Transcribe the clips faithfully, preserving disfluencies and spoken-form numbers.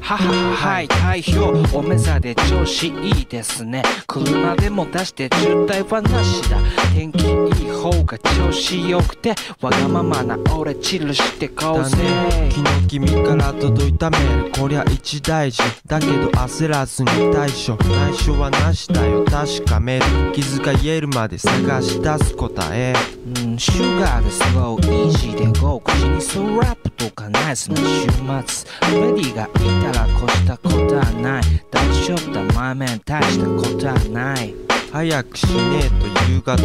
はい、開票お目覚で調子いいですね車でも出して渋滞はなしだ天気いい方が調子よくてわがままな俺チルしてこうぜ昨日君から届いたメールこりゃ一大事だけど焦らずに対処内緒はなしだよ確かめる傷が癒えるまで探し出す答えうんシュガーでスローイージーでゴー口にスラップとかナイスな週末メディがいたらこしたことはない大丈夫だ前面大したことはない早くしねえと夕方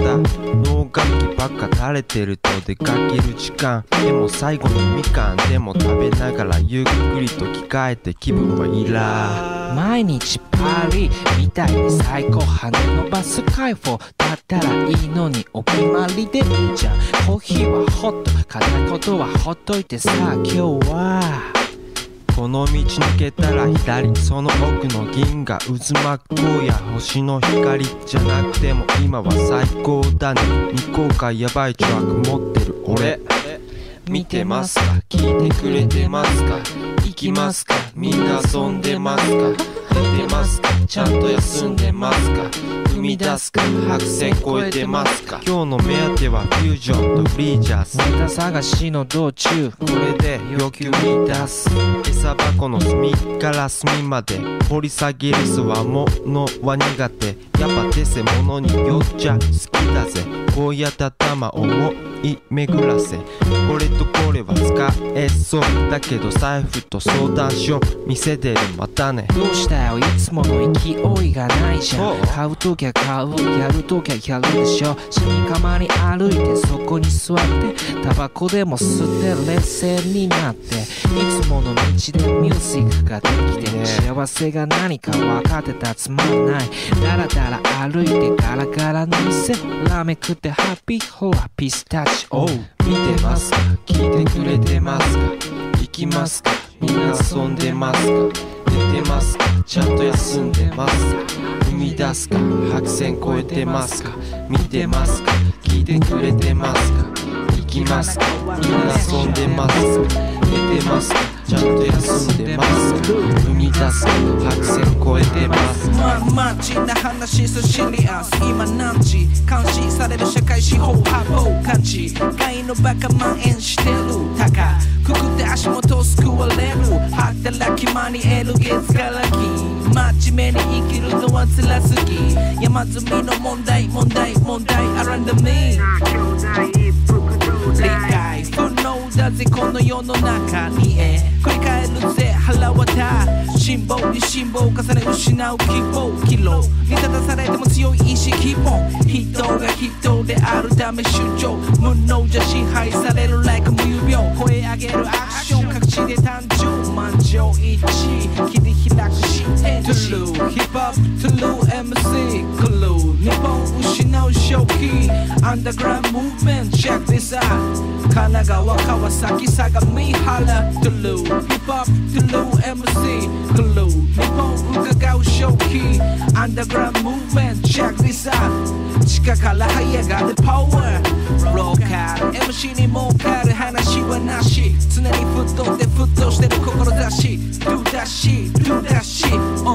脳楽器ばっか垂れてると出かける時間でも最後にみかんでも食べながらゆっくりと着替えて気分はいいら毎日パリみたいに最高跳ね伸ばす解放だったらいいのにお決まりでいいじゃんコーヒーはホット片言はほっといてさ今日はこの道抜けたら左その奥の銀河渦巻こうや星の光じゃなくても今は最高だね未公開やばいトラック持ってる俺見てますか聞いてくれてますか行きますかみんな遊んでますか寝てますかちゃんと休んでますか生み出すか白線越えてますか今日の目当てはフュージョンとフリージャスネタ探しの道中これで欲求満たす餌箱の隅から隅まで掘り下げるすわものは苦手やっぱ手せ物によっちゃ好きだぜこうやって頭思い巡らせこれとこれは使えそうだけど財布と相談しよう店でまたねどうしたよいつもの勢いがないじゃん買うときゃ買うやるときゃやるでしょ死にかまに歩いてそこに座ってタバコでも吸って冷静になっていつもの道でミュージックができて幸せが何か分かってたつまんないだらだら歩いてガラガラの店ラーメン食ってハッピーホアピスタチオ見てますか聞いてくれてますか行きますかみんな遊んでますか寝てますかちゃんと休んでますか生み出すか白線越えてますか見てますか聞いてくれてますか行きますかみんな遊んでますか寝てますかちゃんと休んでますか生み出すか白線越えてますまんまんちな話すシリアス今何時監視される社会司法破防感知害のバカ蔓延してるたかくくって足元を救われる働き間に得る月からき真面目に生きるのは辛すぎ山積みの問題問題問題 around me 理解不能だぜこの世の中にえ繰り返るぜ腹渡辛抱に辛抱重ね失う希望疲労に立たされても強い意志希望人が人であるため主張無能じゃ支配される like 無病声上げるアクション各地で誕生満場一致切り開く視点トゥルーヒップホップトゥルー エムシー クルー日本失う正気アンダーグラウンドムーブメント Check this out 神奈川川崎相模原トゥルーヒップホップトゥルー エムシー クルー日本伺う正気アンダーグラウンドムーブメント Check this out 地下から這い上がるパワーローカル エムシー に儲かる話はなし常に沸騰で沸騰してる志 Do that shit, do that shit、uh.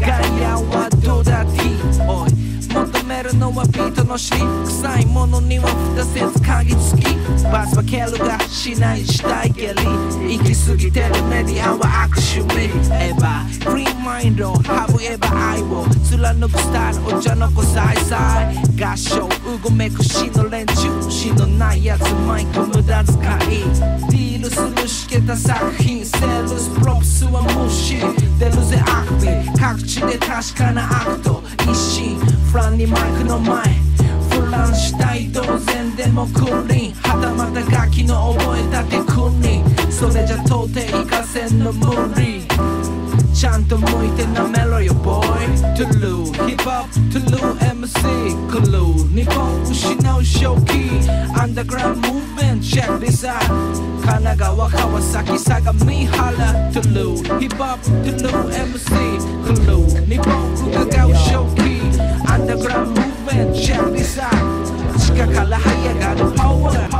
ガイアはどうだ T おい求めるのはビートの尻臭いものには蓋せず鍵付きバスはケルがしない死体蹴り行き過ぎてるメディアは悪趣味エヴァフリーマインドハブエヴァ愛を貫くスタイルお茶の子さいさい合唱うごめく死の連中死のないやつマイク無駄遣いディールするしけた作品セールスプロプスは無視出るぜアクティ各地で確かなアクト一心フランにマイクの前フランしたい当然でもクリーンはたまたガキの覚えたて君にそれじゃ到底いかせんの無理ちゃんと向いてなめろよボーイトゥルーヒップホップトゥルー エムシー クルー日本失う正気アンダーグラウンドムーブメント Check this out 神奈川川崎相模原トゥルーヒップホップトゥルー エムシー クルー日本伺う正気アンダーグラウンドムーブメント Check this out 地下から這い上がるパワー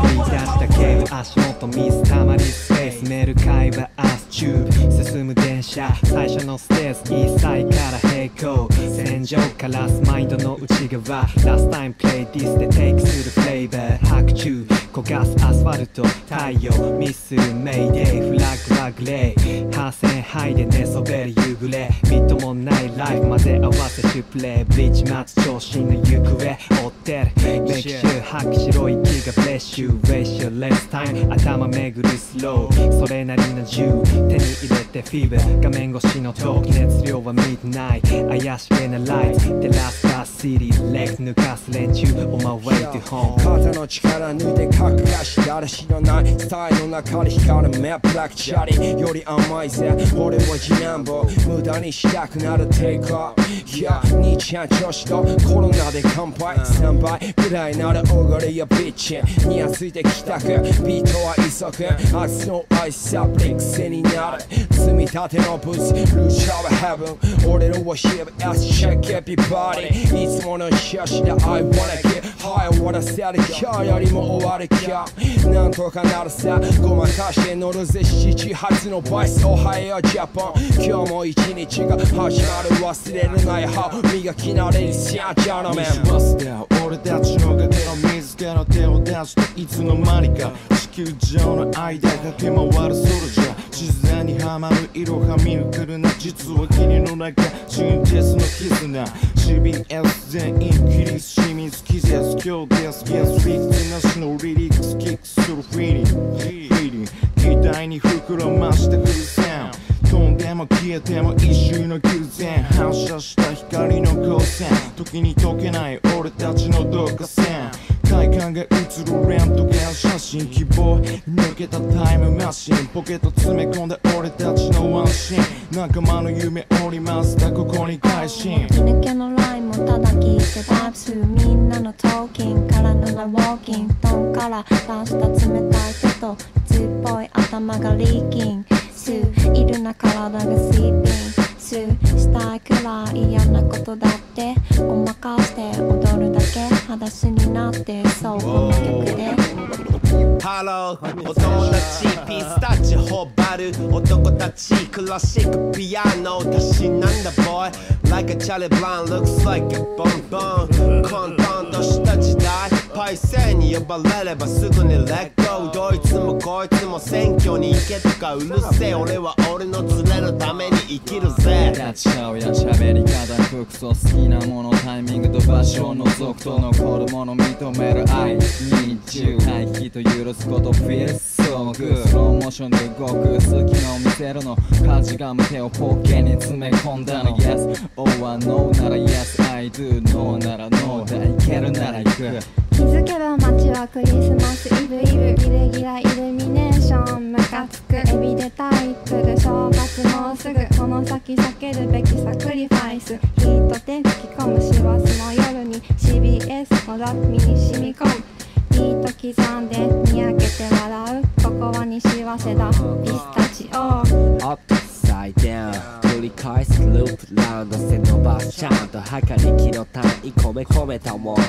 足元水たまりスペースメルカイバースチューブ進む電車最初のステージイーサイから平行戦場からスマインドの内側ラスタイムプレイディスでテイクするフレーバー白昼焦がすアスファルト太陽ミスるメイデイフラッグはグレー破線範囲で寝そべり夕暮れみっともないライフ混ぜ合わせシュプレイブリッジ待つ調子の行方追ってるメイクシュー白白い息がブレッシュウェイシュレスタイム頭めぐるスローそれなりの銃手に入れてフィーバー画面越しのトーク熱量はミッドナイト怪しげなライト照らすダーシティレイク抜かす連中オンマウェイトゥホーム肩の力抜いて格がし誰知らないスタイルの中で光るメップラックチャリより甘いぜ俺は次男坊無駄にしたくなるテイクアップいや兄ちゃん女子とコロナで乾杯さんばいくらいならおごりやビッチにやついてきたくビートは急ぐ明日のアイスサプリ癖になる積み立てのブツルーシャーはヘブン俺のはシーブ S チェックエピバディいつもの写真で I wanna get high 終わらせる今日よりも終わるかなんとかなるさごまかして乗るぜ七発のバイスおはようジャパン今日も一日が始まる忘れるない歯磨き慣れるシャージャーのメン俺たちの崖の水から手を出していつの間にか地球上の間駆け回るソルジャー自然にはまる色は見抜けるな実は霧の中真実の絆 シービーエス 全員キリス清水気絶今日ですゲスフィクスなしのリリックスキックするフィーリング期待に膨らましてフルセン飛んでも消えても一瞬の偶然反射した光の光線時に溶けない俺たちの導火線体感が映るレントゲン写真希望抜けたタイムマシンポケット詰め込んだ俺たちのワンシーン仲間の夢折りますがここに返信手抜けのラインもただ聞いてダイブするみんなのトーキンからのがウォーキン布団から出した冷たい手と熱っぽい頭がリーキンすいるな体がスリーピンすしたいくらい嫌なことだってごまかして踊るだけ裸足になってそうこの曲でハローお友達ピスタチオ頬張る男たちクラシックピアノたしなんだボーイ Like a Charlie Brown looks like a bonbon 混沌とした時代パイセンに呼ばれればすぐにレッドどいつもこいつも選挙に行けとかうるせえ俺は俺の連れのために生きるぜ立ち顔や喋り方服装好きなものタイミングと場所を除くと残るもの認める愛に自由回避と許すこと Feel so good スローモーションで動く好きの見せるのかじがむ手をポッケに詰め込んだの Yes or No なら Yes I do No なら No だいけるなら行く気づけば街はクリスマスイブイブギラギライルミネーションムカつくエビでタイトル正月もうすぐこの先避けるべきサクリファイスヒートで吹き込む師走の夜に シービーエス のラッミに染み込むビート刻んでにやけて笑うここは西早稲田ピスタチオアップサイダー繰り返すループラウンド背伸ばしちゃんと測り気の単位込め込めた思い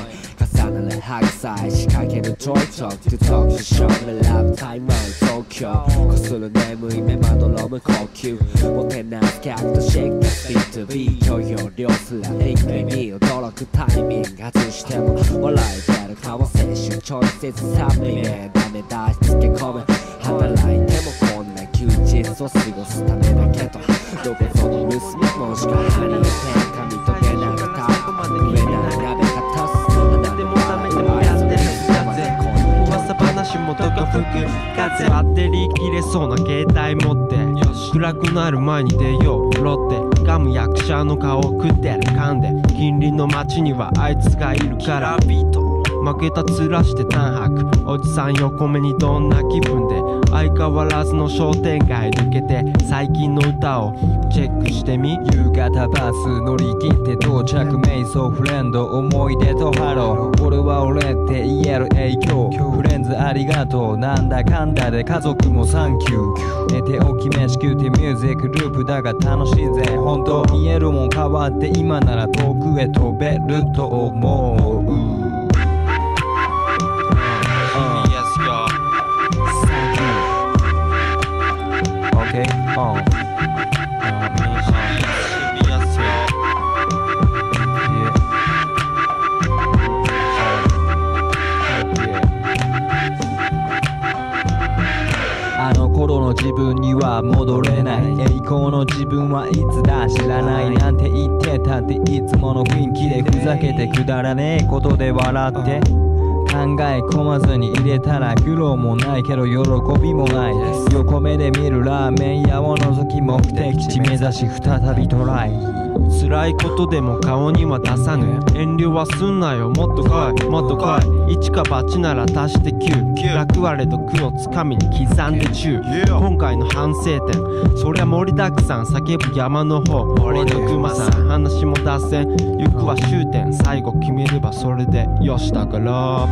重ねる白菜仕掛けるトイトークデトックスショーラブタイマー東京こする眠い目まどろむ呼吸もてなす客とシェイクスピットビー許容量すらリックに驚くタイミング外しても笑えてるかも青春ちょいせずサプリメンダメ出しつけ込め働いてもこんな休日を過ごすためだけどどこその盗みもしかハリエテンか見とけなくたこまで見えない鍋片す話もどこ吹く風バッテリー切れそうな携帯持って暗くなる前に出ようロッテガム役者の顔食ってる噛んで近隣の街にはあいつがいるからビート負けたつらして短白おじさん横目にどんな気分で相変わらずの商店街抜けて最近の歌をチェックしてみ夕方バス乗り切って到着瞑想フレンド思い出とハロー俺は俺って言える影響フレンズありがとうなんだかんだで家族もサンキュー寝て起き飯食うてミュージックループだが楽しいぜ本当見えるもん変わって今なら遠くへ飛べると思う頃の自分には戻れない。栄光の自分はいつだ知らない、なんて言ってたっていつもの雰囲気でふざけてくだらねえことで笑って、考え込まずに入れたら苦労もないけど喜びもない。横目で見るラーメン屋を覗き目的地目指し再びトライ。辛いことでも顔には出さぬ、遠慮はすんなよもっとかいもっとかい、一か八なら足して九、楽割れと苦をつかみに刻んで中。今回の反省点そりゃ盛りだくさん、叫ぶ山の方俺の熊さん、話も脱線行くは終点、最後決めればそれでよしだから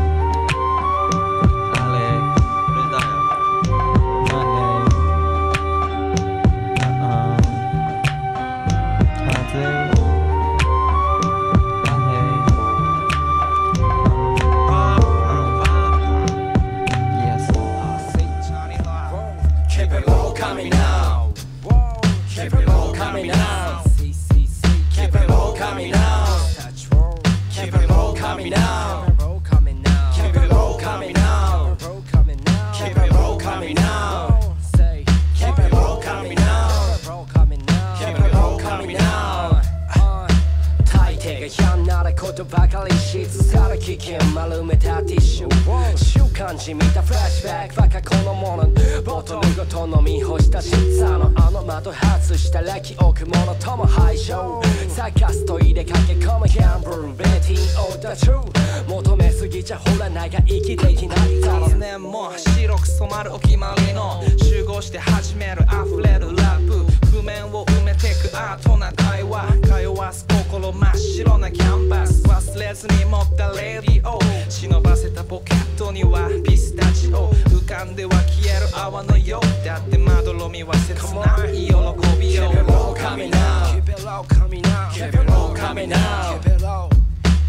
ばかり静かな危険丸めたティッシュ習慣じみたフラッシュバックバカこのものボトルごと飲み干したシッツァのあの窓外したら記憶ものとも排除探すトイレ駆け込むギャンブルベティオーダー中求めすぎちゃほら長生きできないだろう。年も白く染まるお決まりの集合して始める溢れるラップ譜面を埋めてくアートな会話通わす心真っ白なキャンバス忘れずに持ったレディオ忍ばせたポケットにはピスタチオ浮かんでは消える泡のようだってまどろみは切ない喜びよ。 Keep it low coming out Keep it low coming out Keep it low coming out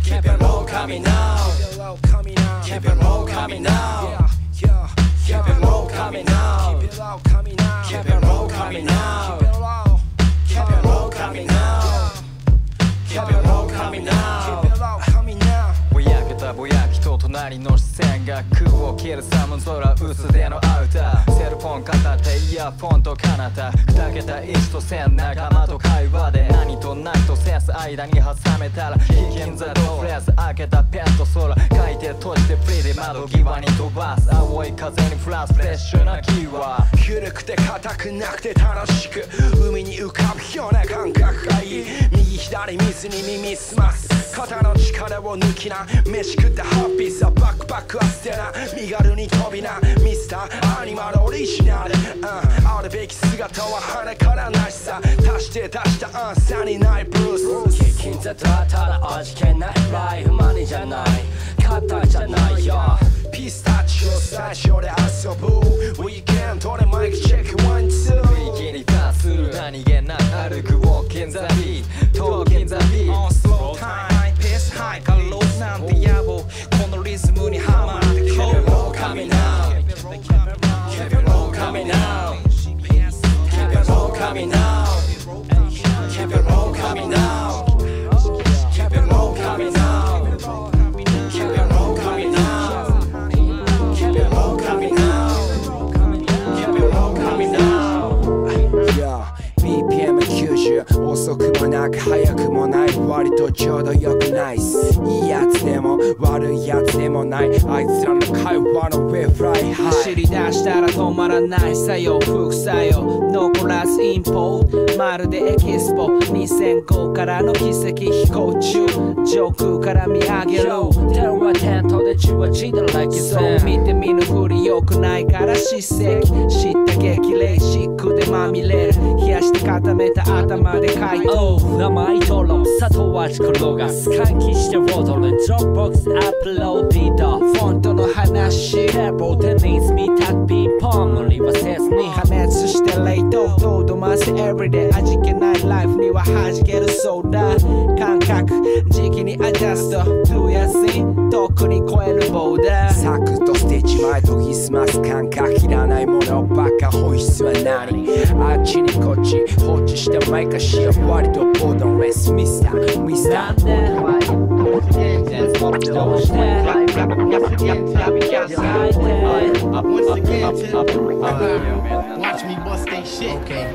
Keep it low coming out Keep it low coming out Keep it low coming out Keep it low coming out Keep it low coming out Keep it low coming outぼやきと隣の視線が空を切る寒空薄手のアウターセルフォン片手イヤフォンと彼方砕けた石と線仲間と会話で何と何とセンス間に挟めたら銀座ドフレーズ開けたペンと空書いて閉じてフリーで窓際に飛ばす青い風にフラスフレッシュなキーは緩くて硬くなくて楽しく海に浮かぶような感覚がいい右左水に耳すます肩の力を抜きな飯食ってハッピーさバックパックは捨てな身軽に飛びなミスターアニマルオリジナル、うん、あるべき姿は鼻からなしさ足して出したアンサーにないブルース金座とはただ味気ないライフマネじゃない肩じゃないよピスタチオスタジオで遊ぶウィーケンドでマイクチェックワンツー右にパスする何気ない歩くウォーキンザビートーキンザビーオンスロータイムピースハイカローなんて野望このリズムにハマって Keep it low coming out Keep it low coming out Keep it low coming out Keep it low coming out Keep it low coming out Keep it low coming out Keep it low coming out Keep it low coming outビーピーエムきゅうじゅう 遅くもなく早くもない割とちょうどよくないいいやつでも悪いやつでもないあいつらの会話のウェーフライハイ走り出したら止まらない作用副作用残らずインポまるでエキスポにせんごからの奇跡飛行中上空から見上げろ天はテントで血は血だらけそう見て見ぬふり良くないから叱責知った激励シックでまみれる冷やして固めた頭で解凍生糸ロ砂糖はち転がす換気して踊るドロップボックスアップローディードフォントの話レポテニス見たピンポン無理はせずに破滅して冷凍とどませエブリデイ味気ないライフには弾けるそうだ感覚時期にアジャストdoやすい遠くに超えるボーダーサクッとしてちまえ研ぎ澄ます感覚いらないものばっか本質は何あっちにこっち放置して毎回し終わりとボードレスミスターミスターどうして Once again bust they shit. Okay.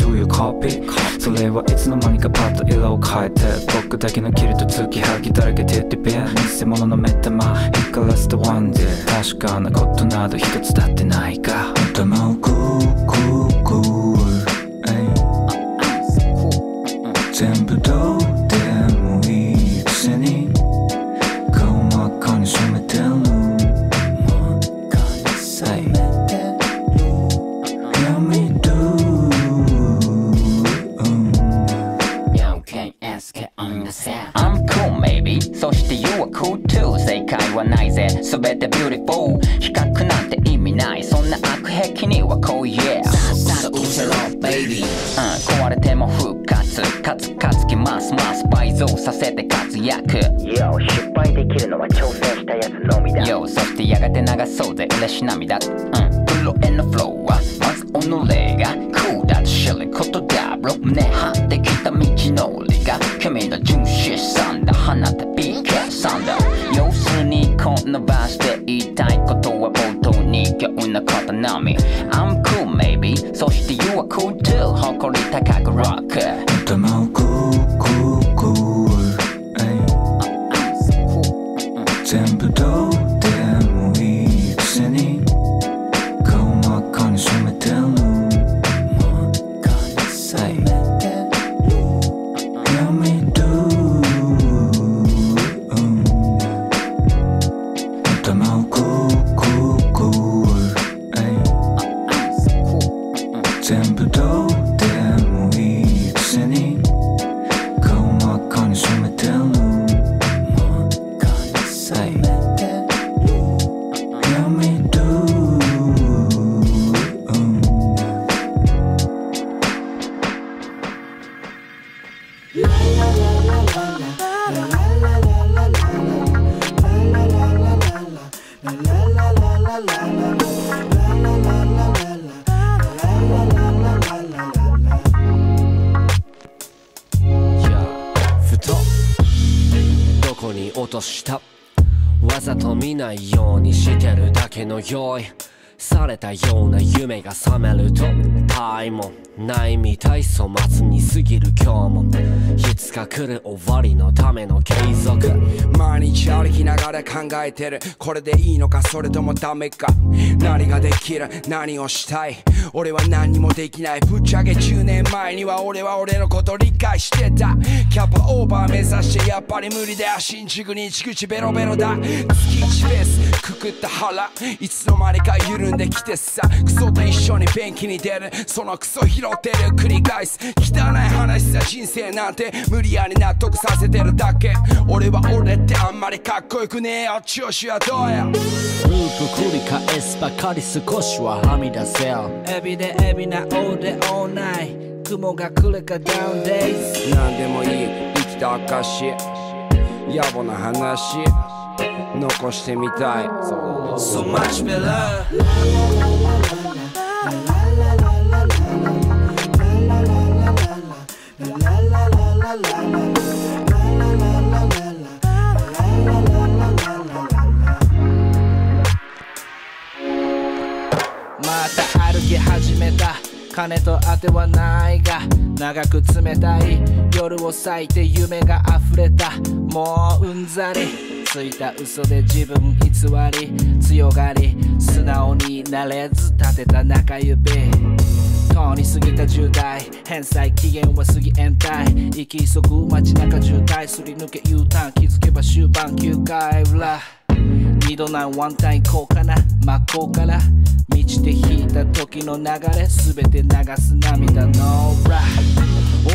Do you copy? それはいつの間にかパッと色を変えて僕だけのキルト突き剥ぎだらけててべ偽物の目玉光らせたワンデー確かなことなど一つだってないか頭をグーグーグー全部どうでもいいくせに顔真っ赤に染めてる 全て beautiful 比較なんて意味ないそんな悪癖にはこう yeah さっさと見せろ baby 壊れても復活カツカツきますます倍増させて活躍 Yo 失敗できるのは挑戦したやつのみだ Yo そしてやがて流そうぜ嬉し涙プロへのフローはまず己がクーだと知ることだろ胸張ってきた道のりが君の純資産だ放て ピーケー さんだ Yo 伸ばして言いたいことは冒頭に今日のことのみ I'm cool maybe そして You are cool too 誇り高くロック頭をグーグーグー全部どうでもいいくせに顔真っ赤に染めてる に落とした。わざと見ないようにしてるだけの用意されたような夢が覚めるとタイムもないみたい、粗末に過ぎる今日もいつか来る終わりのための継続。毎日歩きながら考えてる、これでいいのかそれともダメか、何ができる何をしたい、俺は何もできない。ぶっちゃけじゅうねんまえには俺は俺のこと理解してた、キャパオーバー目指してやっぱり無理だ、新宿に一口ベロベロだ、月一ベースくくった腹、いつの間にか緩んできてさ、クソと一緒に便器に出る、そのクソ拾ってる繰り返す汚い話さ、人生なんて無理やり納得させてるだけ、俺は俺ってあんまりかっこよくねえよ、調子はどうや、ループ繰り返すばかり少しははみ出せよ、エビでエビなオーデオーナイ、雲が来るかダウンデイズ、なんでもいい生きた証、野暮な話残してみたい。 So much better金と当てはないが長く冷たい夜を割いて夢が溢れた、もううんざりついた嘘で自分偽り強がり、素直になれず立てた中指、通り過ぎたじゅう代返済期限は過ぎ延滞、行き急ぐ街中渋滞すり抜け U ターン、気づけば終盤きゅうかい裏、二度ないワンタインこうかな、真っ向から満ちて引いた時の流れ全て流す涙の裏、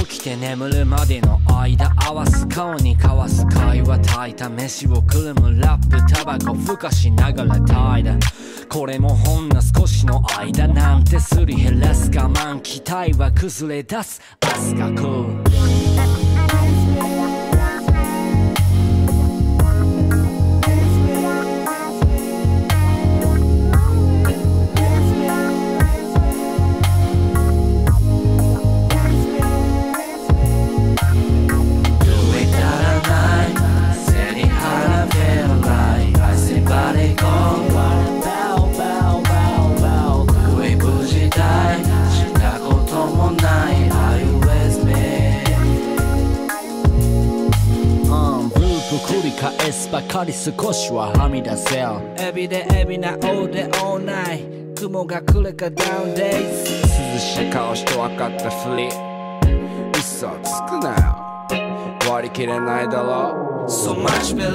起きて眠るまでの間合わす顔に交わす会話、炊いた飯をくるむラップタバコふかしながら怠惰、これもほんの少しの間なんてすり減らす我慢、期待は崩れ出すアスカク返すばかり少しははみ出せよ、エビでエビなオーデオーナイ、雲が来るかダウンデイズ、涼しい顔して分かったふり嘘つくなよ割り切れないだろう、 So much better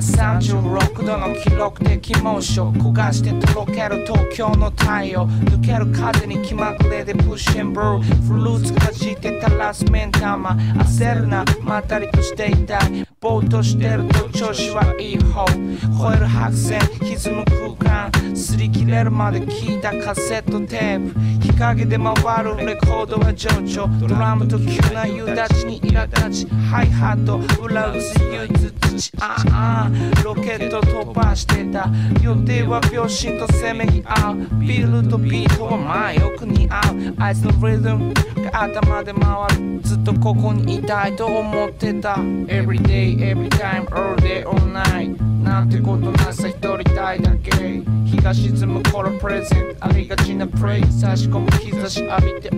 さんじゅうろくどの記録的猛暑、焦がしてとろける東京の太陽、抜ける風に気まぐれでプッシュンブルー、フルーツかじって垂らす目ん玉、焦るなまったりとしていたい、ぼーっとしてると調子はいい方、吠える白線歪む空間、擦り切れるまで聞いたカセットテープ、日陰で回るレコードは情緒、ドラムと急な夕立ちに苛立ち、ハイハット裏打つ唯一ああロケット飛ばしてた、予定は秒針とせめぎ合う、ビールとビートはまあよく似合う、あいつのリズムが頭で回る、ずっとここにいたいと思ってた、 Everyday everytime all day all night なんてことなさ一人たいだけ、日が沈む頃プレゼントありがちなプレイ差し込む日差し浴びてる、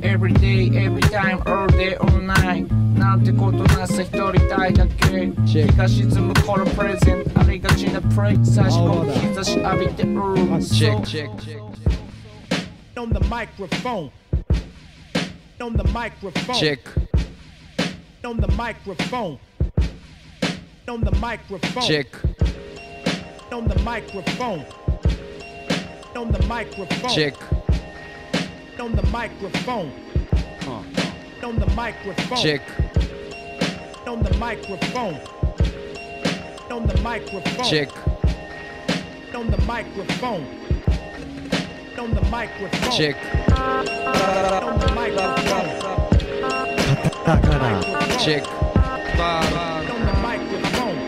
Everyday everytime all day all nightなんてことなさ一人たいだけ、日が沈む頃プレゼントありがちなプレイ差し込む日差し浴びてる、Check check check on the microphone on the microphone check on the microphone on the microphone check on the microphone on the microphone check on the microphone on the microphone check on the microphone on the microphone. On the microphone. Check. On the microphone. On the microphone. Check. On the microphone. Check. On the microphone.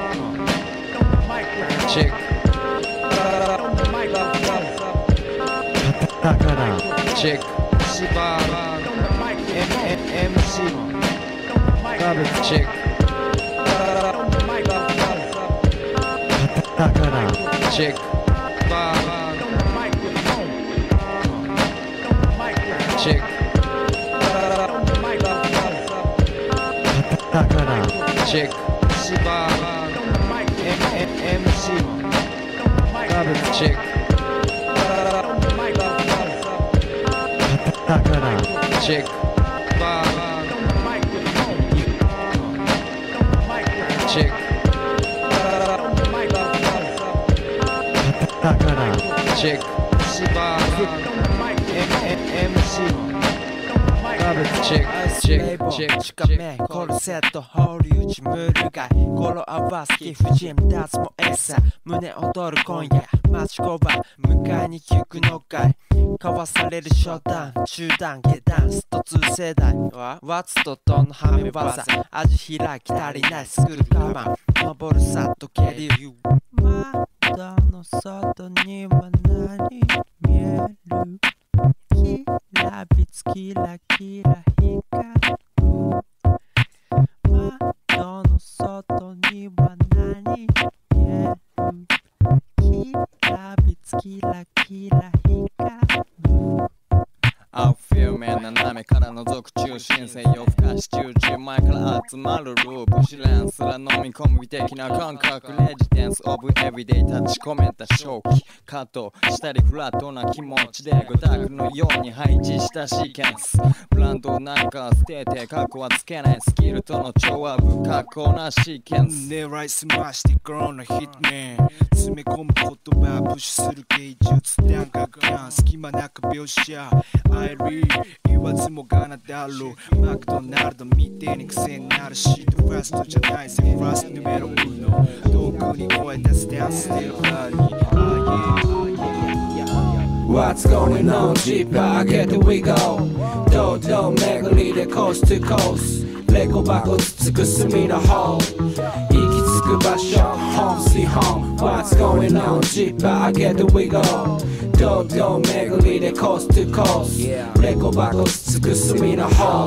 On the microphone. Check. On the microphone. Check. On the microphone. M C. Check. Check. Check. Check. M C. Check. Check. Check. Check. Check. 交わされる初段、中段、下段、ストに世代はワッツとドンのハメ技味開き足りないスクール我慢登るさっと蹴り窓の外には何見えるきらびつキラキラ光る窓の外には何見える I feel man, and I'm a kind of dog, choosing, say, of cash, choosing, Michael, at Maru, Bushlands, Ranomi, come, we taking a concoct, legends of everyday touch, comment, a shock, Kato, steady flat on a kimoch, they go dark, no yoni, high chish, the chickens, brand on Naka, state, Kako, what's can I skill, Tono, Choa, Kako, na chickens, they right smash the ground, hit me. 詰め込む言葉プッシュする芸術弾楽感隙間なく描写I read 言わずもがなだろうマクドナルドみてえに癖になるシートファーストじゃないぜファーストヌメロウノ遠くに声出すダンスでファーリー What's going on? G-Pack get the we go 堂々巡りでコースとコースレコ箱つつく隅の方 Home, see home, what's going on? Cheaper, I get the wiggle. Don't go, make a little coast to coast. Lego buckles, Tsukumi no home.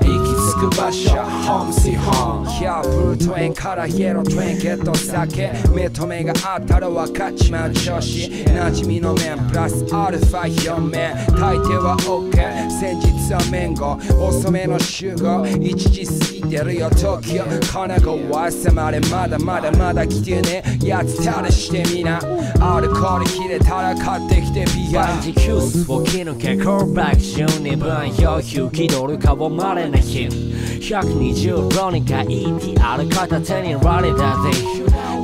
Ikitsuku basho, home, see home. Yeah, blue train, color, yellow train, get on sake. Metome ga ataro wa kachiman shoshi. Najimi no men, plus alpha, young man. Taite wa okay, senjitsu wa mango. Osome no sugar, ichiji sugiteru yo Tokyo. Kanago wa samare, mada mada mada. やつたらしてみなアルコール切れたら買ってきてビアバンジキュースを切るけコールバック十二分要求気取るかもまれな日ひゃくにじゅうろくにか イーティーアール 片手にられたぜ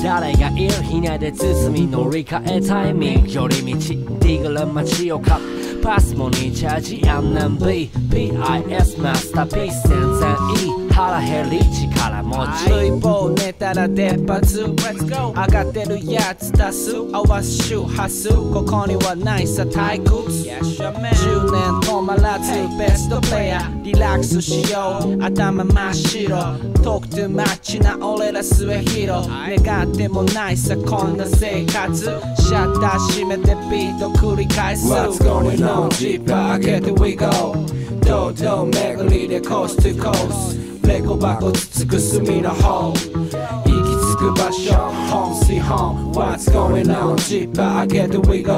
誰がいるひなで包み乗り換えタイミング寄り道ディグル街を買う パスもにチャージ エムエムビー ピーアイエス マスターピース全然いい腹減り力持ち累棒寝たら出発上がってるやつ出す合わす周波数ここにはないさ退屈じゅうねん止まらずベストプレイヤーリラックスしよう頭真っ白トークトゥマッチな俺ら末広願ってもないさこんな生活シャッター閉めてビート繰り返す Jeep, I get the wiggle. Do do, make a little coast to coast. Lego buckle, Tsukumi no home. Ikitsuku basho, home, see home. What's going on? Jeep, I get the wiggle.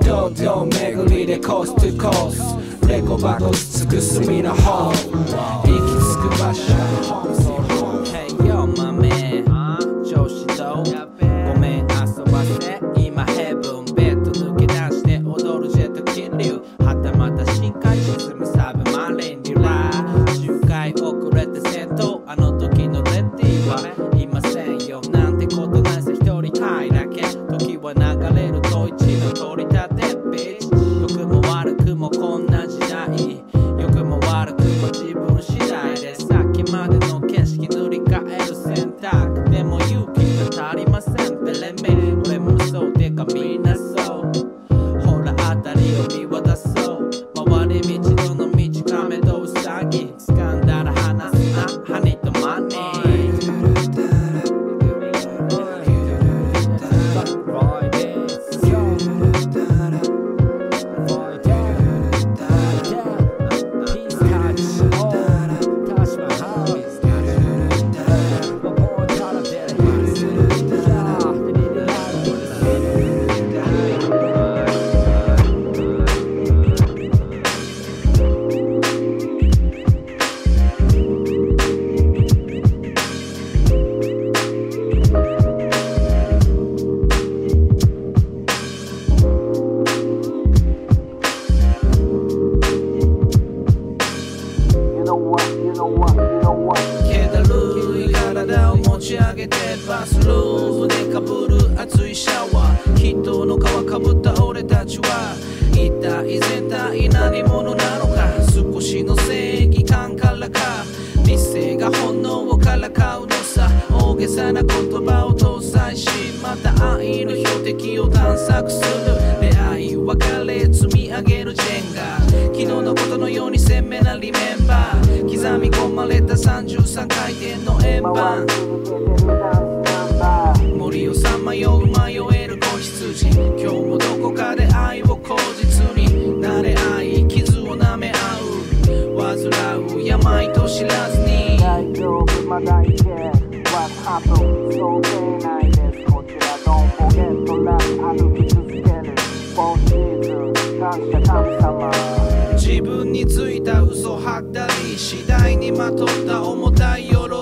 Do do, make a little coast to coast. Lego buckle, Tsukumi no home. Ikitsuku basho, home, see home. Hey yo, my man, Joshi do. ごめん遊ばせ今ヘブンベッド抜け出して踊るジェット気流はたまた深海沈むサブマリンリラじゅっかい遅れて戦闘あの時のレッティはいませんよなんてことないさ一人タイだけ時は流れると一の取り立てビッチ良くも悪くもこんな時代良くも悪くも自分次第でさっきまでの景色何者なのか少しの正義感からか理性が本能をからかうのさ大げさな言葉を搭載しまた愛の標的を探索する出会い別れ積み上げるジェンガ昨日のことのように鮮明なリメンバー刻み込まれたさんじゅうさんかい転の円盤森をさまよう迷える子羊今日もどこかで愛を口実に慣れ合い傷を舐め合う患う病と知らずに大丈夫まだいけわざと想定内ですこちらのポケットラ歩き続けるボンシーズ感謝神様自分についた嘘を吐いたり次第にまとった重たい鎧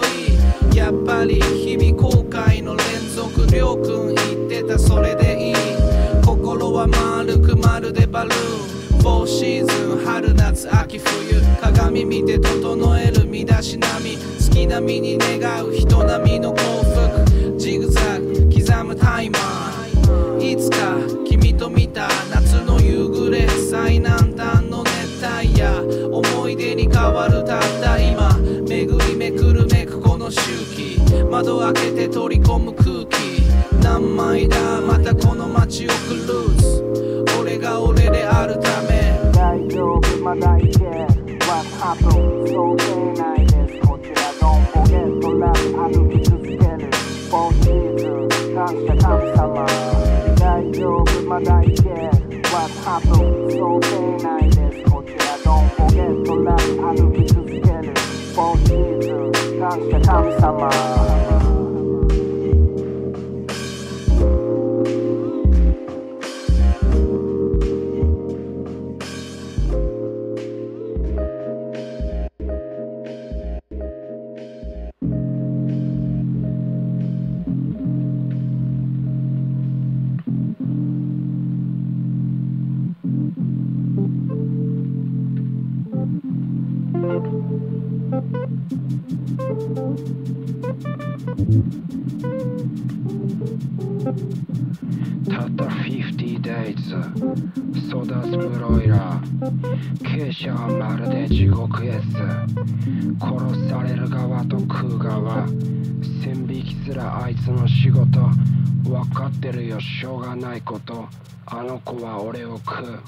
やっぱり日々後悔の連続りょうくん言ってたそれでいい心は丸くまるでバルーンフォーシーズン春夏秋冬鏡見て整える身だしなみ好きな身に願う人並みの幸福ジグザグ刻むタイマーいつか君と見た夏の夕暮れ最南端の思い出に変わるたった今巡りめくるめくこの周期窓開けて取り込む空気何枚だまたこの街をクルーズ俺が俺であるため大丈夫まだいけ What happened 想定内ですこちらのポケットラ歩き続けるボンシーズ感謝神様大丈夫まだいけ What happened 想定内ですポケットラ歩き続けるボンシーズ感謝神様殺される側と食う側線引きすらあいつの仕事分かってるよしょうがないことあの子は俺を食う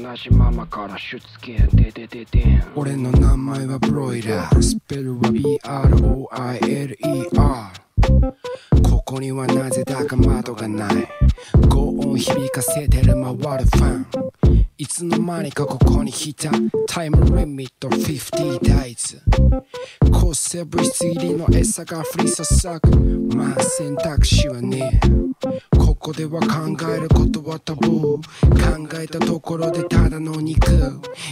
同じママから出付けでででで俺の名前はブロイラースペルは ビーアールオーアイエルイーアール ここにはなぜだか窓がない轟音響かせてる回るファンいつの間にかここに来たタイムリミットごじゅうデイズ抗生物質入りの餌が降り注ぐまあ選択肢はねえここでは考えることはタブー考えたところでただの肉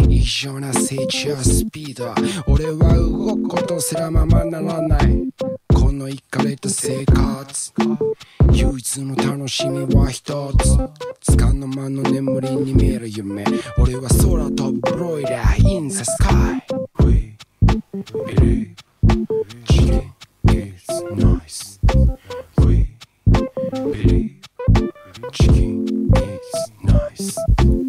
異常な成長スピード俺は動くことすらままならないこのイカれた生活唯一の楽しみは一つ束の間の眠りに見える夢俺は空飛ぶブロイラー in the sky We believe chicken is nice We believe chicken is nice